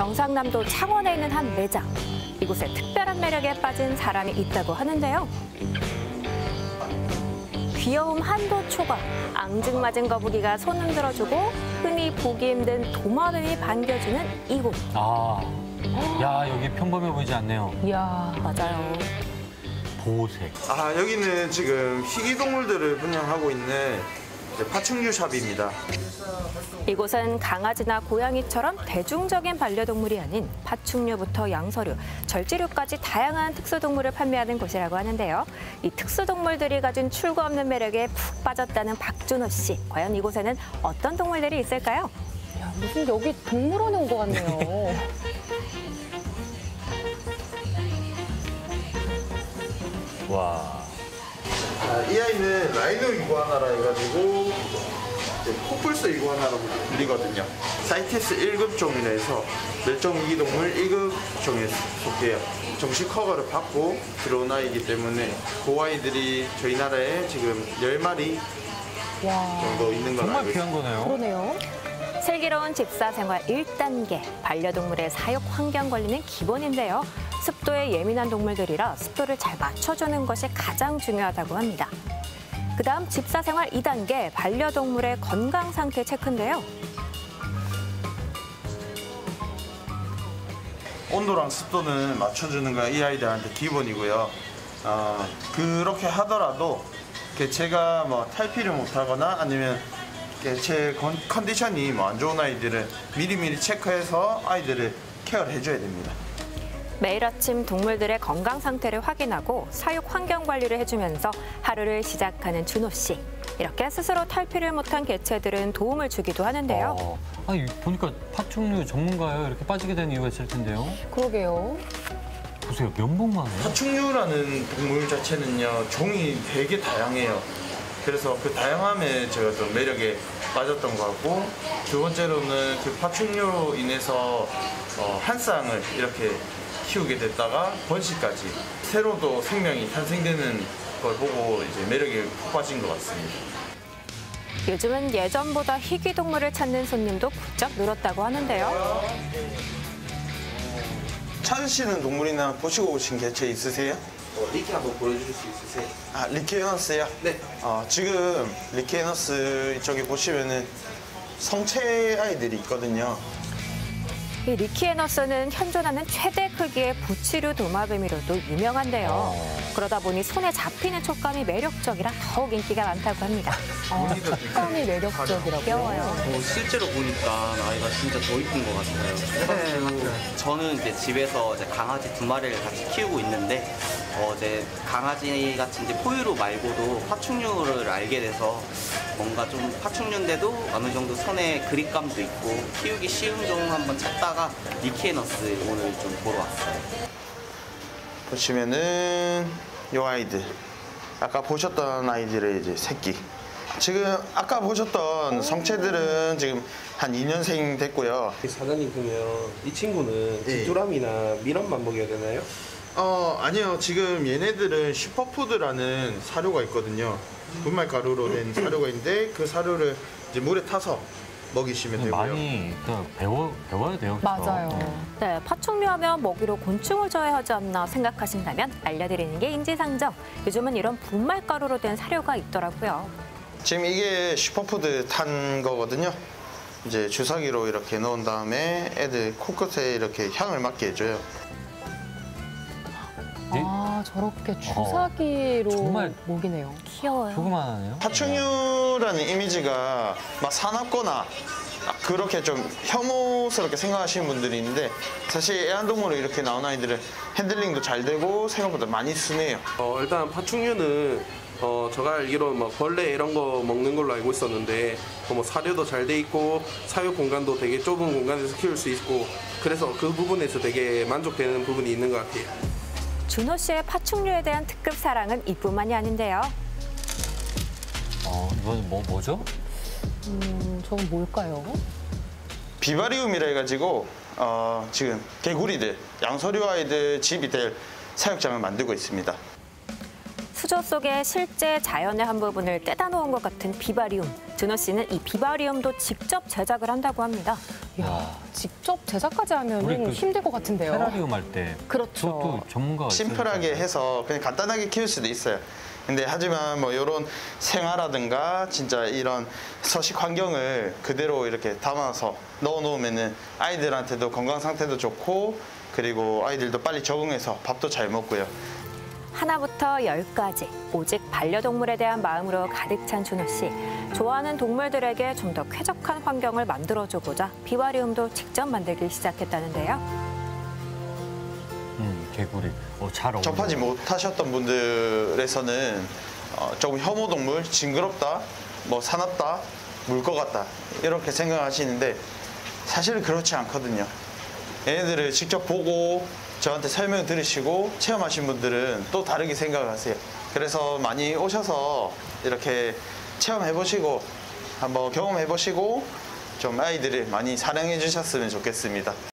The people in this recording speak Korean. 경상남도 창원에 있는 한 매장. 이곳에 특별한 매력에 빠진 사람이 있다고 하는데요. 귀여움 한도 초과, 앙증맞은 거북이가 손 흔들어주고 흔히 보기 힘든 도마뱀이 반겨주는 이곳. 아, 야 여기 평범해 보이지 않네요. 이야, 맞아요. 보호색. 아, 여기는 지금 희귀동물들을 분양하고 있는 파충류 샵입니다. 이곳은 강아지나 고양이처럼 대중적인 반려동물이 아닌 파충류부터 양서류, 절지류까지 다양한 특수동물을 판매하는 곳이라고 하는데요. 이 특수동물들이 가진 출구 없는 매력에 푹 빠졌다는 박준호 씨. 과연 이곳에는 어떤 동물들이 있을까요? 야, 무슨 여기 동물원에 온 것 같네요. 와. 이 아이는 라이너 이구 하나라 해가지고 코뿔소 이구 하나라고 불리거든요. 사이테스 1급 종이라서 멸종위기동물 1급 종에 속해요. 정식 허가를 받고 들어온 아이이기 때문에 그 아이들이 저희 나라에 지금 10마리 정도 있는 걸 알고 있어요. 정말 귀한 거네요. 그러네요. 슬기로운 집사생활 1단계, 반려동물의 사육 환경 관리는 기본인데요. 습도에 예민한 동물들이라 습도를 잘 맞춰주는 것이 가장 중요하다고 합니다. 그다음 집사생활 2단계, 반려동물의 건강 상태 체크인데요. 온도랑 습도는 맞춰주는 건 이 아이들한테 기본이고요. 그렇게 하더라도 개체가 뭐 탈피를 못하거나 아니면 개체 컨디션이 안 좋은 아이들은 미리미리 체크해서 아이들을 케어를 해줘야 됩니다. 매일 아침 동물들의 건강 상태를 확인하고 사육 환경 관리를 해주면서 하루를 시작하는 준호 씨. 이렇게 스스로 탈피를 못한 개체들은 도움을 주기도 하는데요. 아니, 보니까 파충류 전문가예요. 이렇게 빠지게 된 이유가 있을 텐데요. 그러게요. 보세요, 면봉만 해요. 파충류라는 동물 자체는요, 종이 되게 다양해요. 그래서 그 다양함에 제가 좀 매력에 빠졌던 것 같고, 두 번째로는 그 파충류로 인해서 한 쌍을 이렇게 키우게 됐다가 번식까지 새로 또 생명이 탄생되는 걸 보고 이제 매력에 푹 빠진 것 같습니다. 요즘은 예전보다 희귀 동물을 찾는 손님도 부쩍 늘었다고 하는데요. 찾으시는 동물이나 보시고 오신 개체 있으세요? 리키 한번 보여주실 수 있으세요? 아, 리키애너스요? 네. 지금 리키애너스 이쪽에 보시면은 성체 아이들이 있거든요. 이 리키애너스는 현존하는 최대 크기의 부치류 도마뱀으로도 유명한데요. 그러다 보니 손에 잡히는 촉감이 매력적이라 더욱 인기가 많다고 합니다. 촉감이 매력적이라고요? 귀여워요. 실제로 보니까 아이가 진짜 더 이쁜 것 같아요. 네. 저는 이제 집에서 이제 강아지 2마리를 같이 키우고 있는데 이제 강아지 같은 이제 포유류 말고도 파충류를 알게 돼서 뭔가 좀 파충류인데도 어느 정도 손에 그립감도 있고 키우기 쉬운 종 한번 찾다가 리키애너스 오늘 좀 보러 왔어요. 보시면은 요 아이들, 아까 보셨던 아이들의 이제 새끼. 지금 아까 보셨던 성체들은 지금 한 2년생 됐고요. 사장님 보면 이 친구는 집두람이나 미란만 먹여야 되나요? 아니요. 지금 얘네들은 슈퍼푸드라는 사료가 있거든요. 분말 가루로 된 사료가 있는데 그 사료를 이제 물에 타서 먹이시면 되고요. 많이 일단 배워야 돼요. 맞아요. 네, 파충류 하면 먹이로 곤충을 저해하지 않나 생각하신다면 알려드리는 게 인지상정. 요즘은 이런 분말 가루로 된 사료가 있더라고요. 지금 이게 슈퍼푸드 탄 거거든요. 이제 주사기로 이렇게 넣은 다음에 애들 코끝에 이렇게 향을 맡게 해줘요. 아, 저렇게 주사기로 정말 먹이네요. 귀여워요. 조그만하네요. 파충류라는 이미지가 막 사납거나 그렇게 좀 혐오스럽게 생각하시는 분들이 있는데, 사실 애완동물로 이렇게 나온 아이들은 핸들링도 잘 되고 생각보다 많이 쓰네요. 일단 파충류는 제가 알기로는 막 벌레 이런 거 먹는 걸로 알고 있었는데 뭐 사료도 잘 돼 있고 사육 공간도 되게 좁은 공간에서 키울 수 있고, 그래서 그 부분에서 되게 만족되는 부분이 있는 것 같아요. 준호 씨의 파충류에 대한 특급 사랑은 이뿐만이 아닌데요. 이건 뭐죠? 저건 뭘까요? 비바리움이라 해가지고 지금 개구리들, 양서류 아이들 집이 될 사육장을 만들고 있습니다. 수조 속에 실제 자연의 한 부분을 떼다 놓은 것 같은 비바리움. 준호 씨는 이 비바리움도 직접 제작을 한다고 합니다. 이야, 직접 제작까지 하면 힘들 것 같은데요. 테라리움 할 때. 그렇죠. 전문가가 심플하게 해서 그냥 간단하게 키울 수도 있어요. 근데 하지만 뭐 이런 생화라든가 진짜 이런 서식 환경을 그대로 이렇게 담아서 넣어놓으면은 아이들한테도 건강 상태도 좋고 그리고 아이들도 빨리 적응해서 밥도 잘 먹고요. 하나부터 열까지 오직 반려동물에 대한 마음으로 가득 찬 준호 씨. 좋아하는 동물들에게 좀 더 쾌적한 환경을 만들어주고자 비바리움도 직접 만들기 시작했다는데요. 개구리. 잘 어울려. 접하지 못하셨던 분들에서는 조금 혐오동물, 징그럽다, 뭐 사납다, 물 것 같다 이렇게 생각하시는데 사실은 그렇지 않거든요. 얘네들을 직접 보고 저한테 설명 들으시고 체험하신 분들은 또 다르게 생각하세요. 그래서 많이 오셔서 이렇게 체험해보시고 한번 경험해보시고 좀 아이들을 많이 사랑해 주셨으면 좋겠습니다.